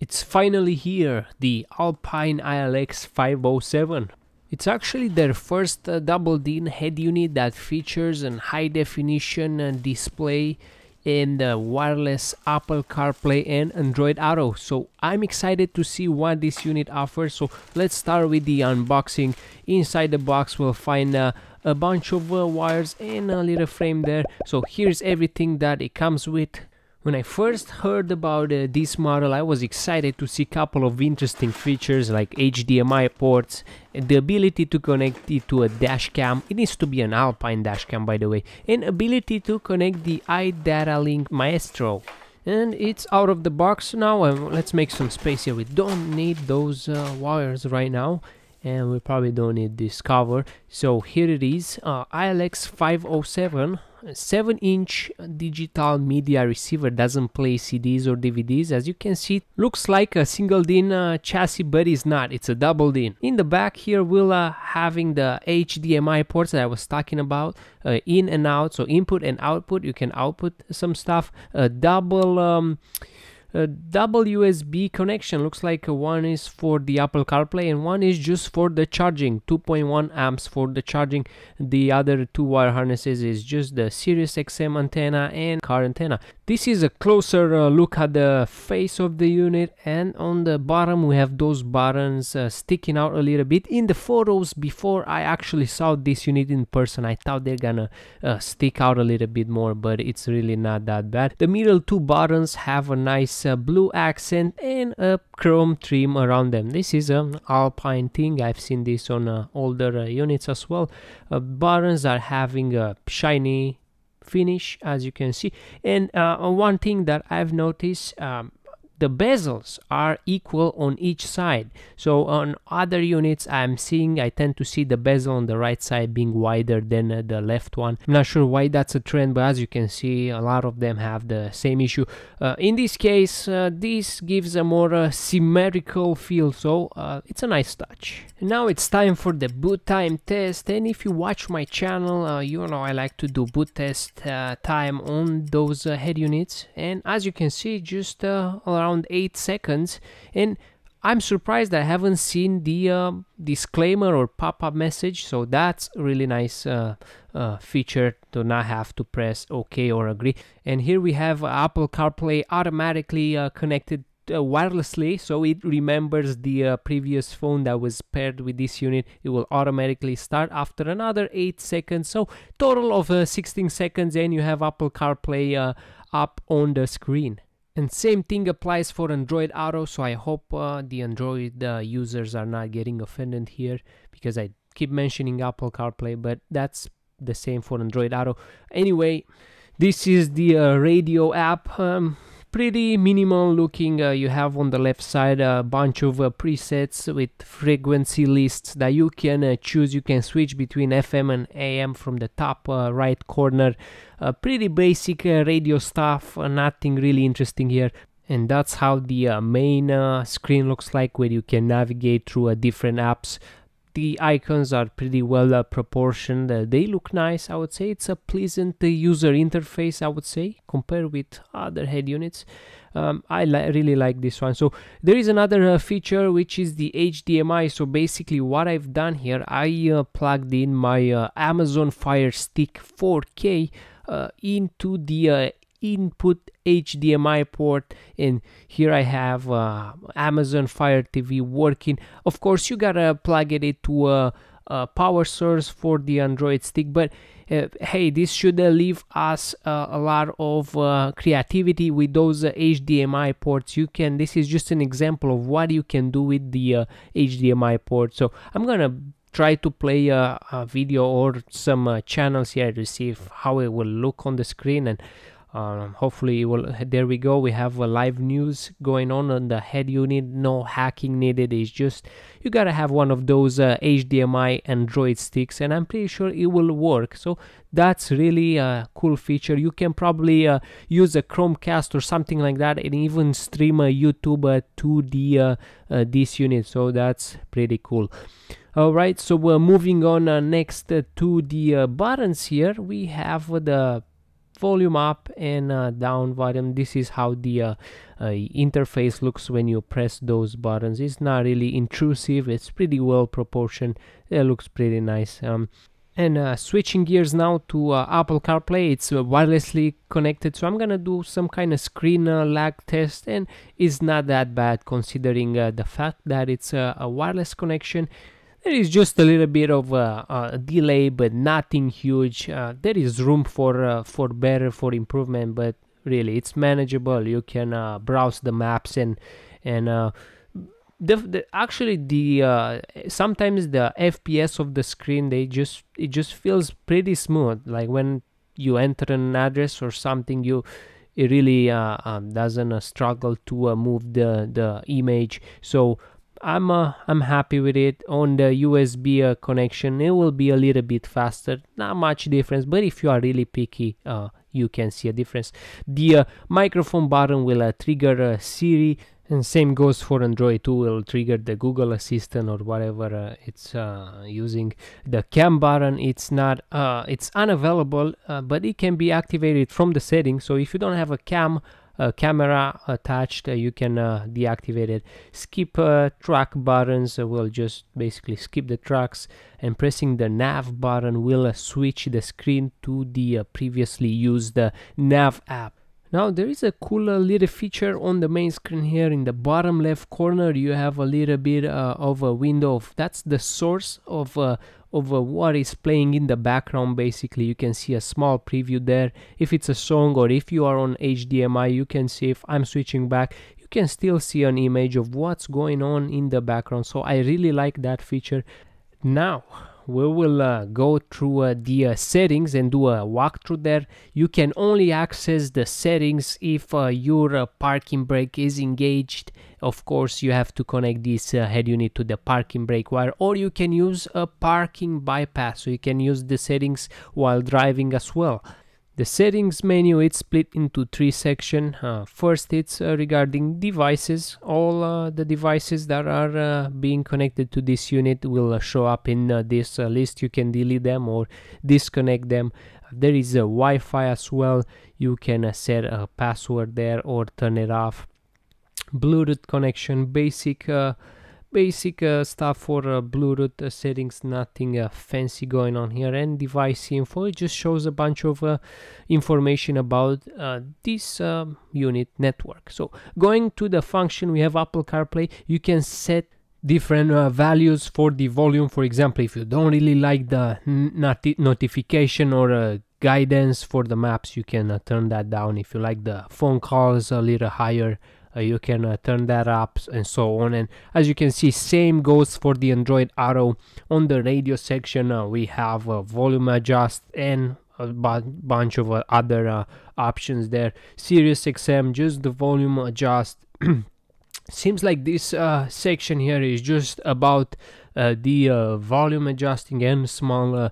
It's finally here, the Alpine ILX-507. It's actually their first double-DIN head unit that features a high-definition display and wireless Apple CarPlay and Android Auto. So I'm excited to see what this unit offers. So let's start with the unboxing. Inside the box we'll find a bunch of wires and a little frame there. So here's everything that it comes with. When I first heard about this model, I was excited to see a couple of interesting features like HDMI ports, the ability to connect it to a dash cam. It needs to be an Alpine dash cam, by the way, and ability to connect the iDataLink Maestro. And it's out of the box now. Let's make some space here. We don't need those wires right now, and we probably don't need this cover. So here it is, ILX-507. 7-inch digital media receiver, doesn't play CDs or DVDs. As you can see, looks like a single DIN chassis, but it's not, it's a double DIN. In the back here we'll having the HDMI ports that I was talking about, in and out, so input and output, you can output some stuff. A double USB connection, looks like one is for the Apple CarPlay and one is just for the charging, 2.1 amps for the charging. The other two wire harnesses is just the SiriusXM antenna and car antenna. This is a closer look at the face of the unit, and on the bottom we have those buttons sticking out a little bit. In the photos, before I actually saw this unit in person, I thought they're gonna stick out a little bit more, but it's really not that bad. The middle two buttons have a nice blue accent and a chrome trim around them. This is an Alpine thing, I've seen this on older units as well. Buttons are having a shiny finish, as you can see, and one thing that I've noticed, the bezels are equal on each side. So on other units I tend to see the bezel on the right side being wider than the left one. I'm not sure why that's a trend, but as you can see, a lot of them have the same issue. In this case, this gives a more symmetrical feel, so it's a nice touch. Now it's time for the boot time test, and if you watch my channel, you know I like to do boot test time on those head units, and as you can see, just around 8 seconds, and I'm surprised I haven't seen the disclaimer or pop-up message, so that's really nice feature to not have to press OK or agree. And here we have Apple CarPlay automatically connected wirelessly, so it remembers the previous phone that was paired with this unit. It will automatically start after another 8 seconds, so total of 16 seconds, and you have Apple CarPlay up on the screen. And same thing applies for Android Auto, so I hope the Android users are not getting offended here, because I keep mentioning Apple CarPlay, but that's the same for Android Auto. Anyway, this is the radio app. Pretty minimal looking. You have on the left side a bunch of presets with frequency lists that you can choose. You can switch between FM and AM from the top right corner. Pretty basic radio stuff, nothing really interesting here. And that's how the main screen looks like, where you can navigate through different apps. The icons are pretty well proportioned. They look nice, I would say. It's a pleasant user interface, I would say, compared with other head units. I really like this one. So there is another feature, which is the HDMI. So basically what I've done here, I plugged in my Amazon Fire Stick 4K into the input HDMI port, and here I have Amazon Fire TV working. Of course you gotta plug it to a power source for the Android stick, but hey, this should leave us a lot of creativity with those HDMI ports. This is just an example of what you can do with the HDMI port. So I'm gonna try to play a video or some channels here to see how it will look on the screen, and hopefully it will. There we go, we have a live news going on the head unit. No hacking needed, it's just you gotta have one of those HDMI Android sticks, and I'm pretty sure it will work. So that's really a cool feature. You can probably use a Chromecast or something like that, and even stream YouTube to the this unit, so that's pretty cool. Alright, so we're moving on next to the buttons here. We have the volume up and down volume. This is how the interface looks when you press those buttons. It's not really intrusive, it's pretty well proportioned, it looks pretty nice. And switching gears now to Apple CarPlay, it's wirelessly connected, so I'm gonna do some kind of screen lag test, and it's not that bad considering the fact that it's a wireless connection. There is just a little bit of a delay, but nothing huge. There is room for better, for improvement, but really it's manageable. You can browse the maps and actually sometimes the FPS of the screen, it just feels pretty smooth. Like when you enter an address or something, it really doesn't struggle to move the image. So I'm happy with it. On the USB connection, it will be a little bit faster, not much difference, but if you are really picky, you can see a difference. The microphone button will trigger Siri, and same goes for Android 2, will trigger the Google Assistant or whatever it's using. The cam button, it's unavailable, but it can be activated from the settings, so if you don't have a camera attached, you can deactivate it. Skip track buttons will just basically skip the tracks, and pressing the nav button will switch the screen to the previously used nav app. Now there is a cool little feature on the main screen here. In the bottom left corner you have a little bit of a window. That's the source of what is playing in the background. Basically you can see a small preview there. If it's a song or if you are on HDMI, you can see, if I'm switching back, you can still see an image of what's going on in the background. So I really like that feature. Now we will go through the settings and do a walkthrough there. You can only access the settings if your parking brake is engaged. Of course, you have to connect this head unit to the parking brake wire, or you can use a parking bypass, so you can use the settings while driving as well. The settings menu, it's split into three sections. First, it's regarding devices. All the devices that are being connected to this unit will show up in this list. You can delete them or disconnect them. There is a Wi-Fi as well. You can set a password there or turn it off. Bluetooth connection, basic stuff for Bluetooth settings, nothing fancy going on here. And device info, it just shows a bunch of information about this unit network. So going to the function, we have Apple CarPlay. You can set different values for the volume. For example, if you don't really like the notification or guidance for the maps, you can turn that down. If you like the phone calls a little higher, you can turn that up, and so on. And as you can see, same goes for the Android Auto. On the radio section, we have volume adjust and a bunch of other options there. SiriusXM, just the volume adjust. Seems like this section here is just about the volume adjusting and small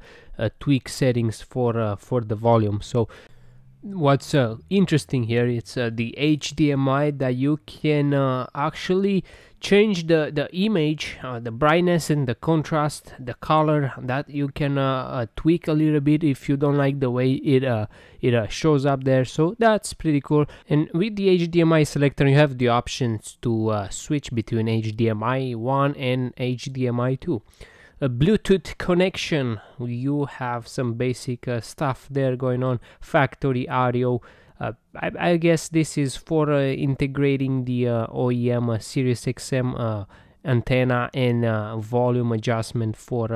tweak settings for the volume. So what's interesting here, it's the HDMI, that you can actually change the image, the brightness and the contrast, the color, that you can tweak a little bit if you don't like the way it shows up there. So that's pretty cool. And with the HDMI selector, you have the options to switch between HDMI 1 and HDMI 2. A Bluetooth connection, you have some basic stuff there going on. Factory audio, I guess this is for integrating the OEM SiriusXM antenna and volume adjustment for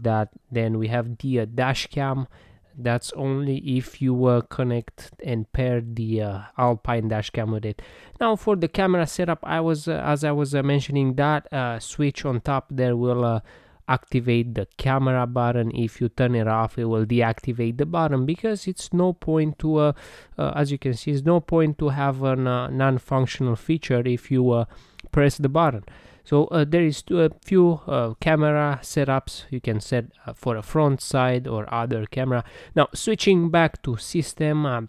that. Then we have the dash cam. That's only if you connect and pair the Alpine dash cam with it. Now for the camera setup, as I was mentioning, that switch on top there will activate the camera button. If you turn it off, it will deactivate the button, because it's no point to as you can see, it's no point to have a non-functional feature if you press the button. So there is a few camera setups you can set for a front, side or other camera. Now switching back to system,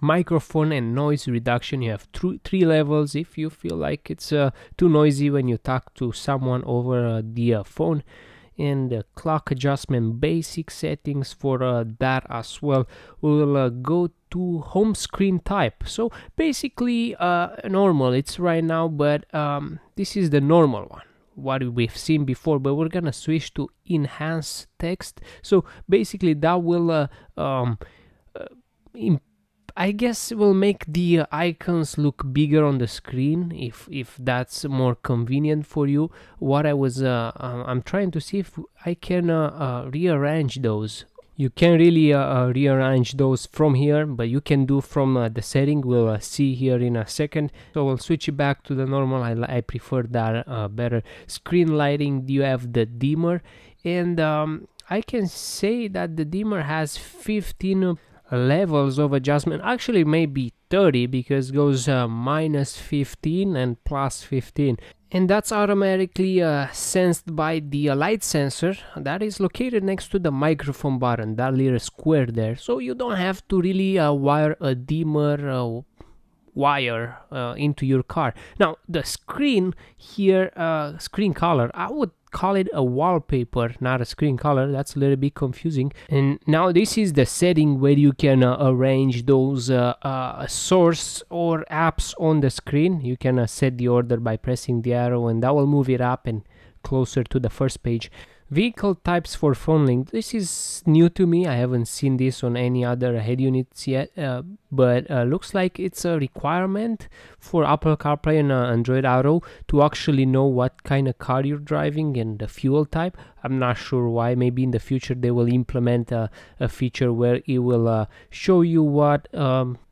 microphone and noise reduction, you have three levels. If you feel like it's too noisy when you talk to someone over the phone, and the clock adjustment basic settings for that as well. We'll go to home screen type. So basically normal it's right now, but this is the normal one, what we've seen before, but we're gonna switch to enhanced text. So basically that will I guess will make the icons look bigger on the screen if that's more convenient for you. What I was I'm trying to see if I can rearrange those. You can really rearrange those from here, but you can do from the setting. We'll see here in a second. So we'll switch it back to the normal. I prefer that better. Screen lighting, you have the dimmer, and I can say that the dimmer has 15 levels of adjustment, actually maybe 30, because it goes minus 15 and plus 15. And that's automatically sensed by the light sensor that is located next to the microphone button, that little square there. So you don't have to really wire a dimmer into your car. Now the screen here, screen color, I would call it a wallpaper, not a screen color. That's a little bit confusing. And now this is the setting where you can arrange those source or apps on the screen. You can set the order by pressing the arrow, and that will move it up and closer to the first page. Vehicle types for phone link. This is new to me. I haven't seen this on any other head units yet, but looks like it's a requirement for Apple CarPlay and Android Auto to actually know what kind of car you're driving and the fuel type. I'm not sure why. Maybe in the future they will implement a feature where it will show you what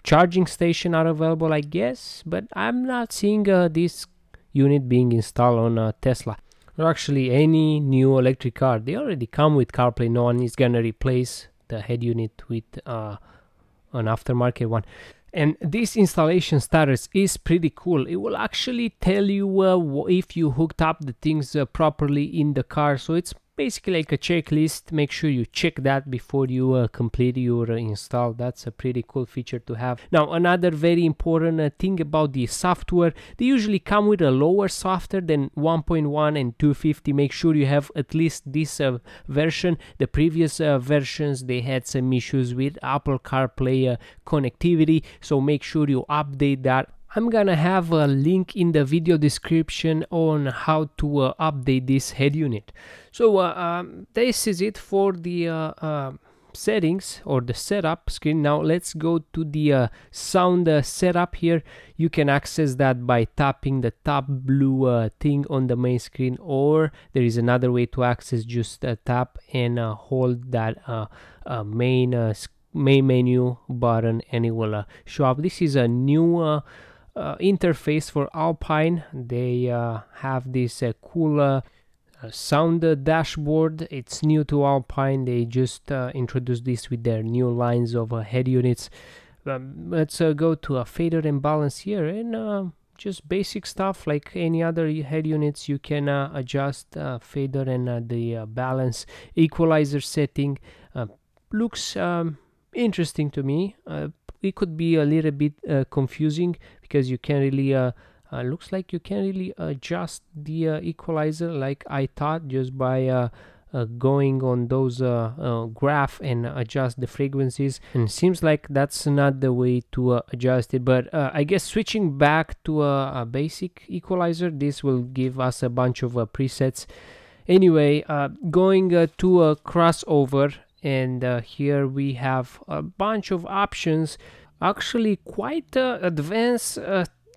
charging stations are available, I guess, but I'm not seeing this unit being installed on Tesla. Or actually any new electric car. They already come with CarPlay. No one is gonna replace the head unit with an aftermarket one. And this installation status is pretty cool. It will actually tell you if you hooked up the things properly in the car. So it's basically like a checklist. Make sure you check that before you complete your install. That's a pretty cool feature to have. Now another very important thing about the software, they usually come with a lower software than 1.1 and 250. Make sure you have at least this version. The previous versions, they had some issues with Apple CarPlay connectivity, so make sure you update that. I'm gonna have a link in the video description on how to update this head unit. So this is it for the settings or the setup screen. Now let's go to the sound setup here. You can access that by tapping the top blue thing on the main screen, or there is another way to access, just tap and hold that main menu button and it will show up. This is a new interface for Alpine. They have this cool sound dashboard. It's new to Alpine. They just introduced this with their new lines of head units. Let's go to a fader and balance here, and just basic stuff like any other head units. You can adjust fader and the balance, equalizer setting. Looks interesting to me. It could be a little bit confusing because you can't really looks like you can't really adjust the equalizer like I thought, just by going on those graph and adjust the frequencies, and seems like that's not the way to adjust it. But I guess switching back to a basic equalizer, this will give us a bunch of presets. Anyway, going to a crossover, and here we have a bunch of options, actually quite advanced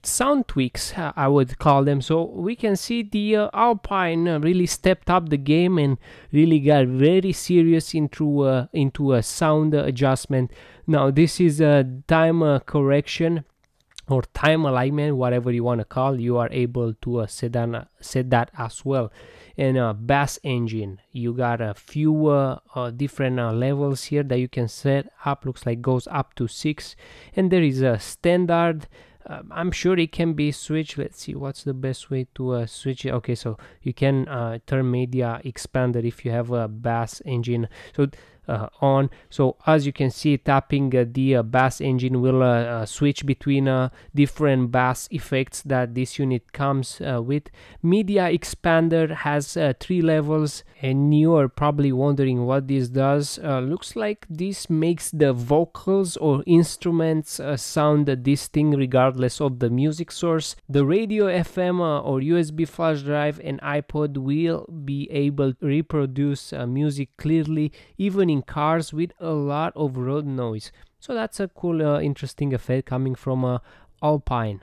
sound tweaks, I would call them. So we can see the Alpine really stepped up the game and really got very serious into a sound adjustment. Now this is a time correction or time alignment, whatever you want to call. You are able to set that as well. And bass engine, you got a few different levels here that you can set up. Looks like goes up to 6, and there is a standard. I'm sure it can be switched. Let's see what's the best way to switch it. Okay, so you can turn media expander if you have a bass engine. So on. So as you can see, tapping the bass engine will switch between different bass effects that this unit comes with. Media expander has 3 levels, and you are probably wondering what this does. Looks like this makes the vocals or instruments sound distinct regardless of the music source. The radio, FM or USB flash drive and iPod will be able to reproduce music clearly, even in cars with a lot of road noise. So that's a cool interesting effect coming from Alpine.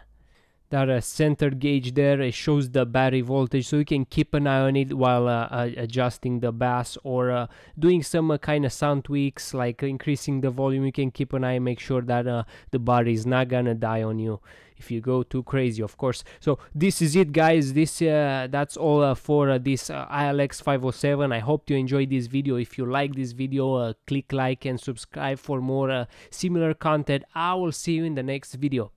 That center gauge there, it shows the battery voltage, so you can keep an eye on it while adjusting the bass or doing some kind of sound tweaks, like increasing the volume. You can keep an eye and make sure that the battery is not gonna die on you if you go too crazy, of course. So this is it, guys. This that's all for this ILX-507. I hope you enjoyed this video. If you like this video, click like and subscribe for more similar content. I will see you in the next video.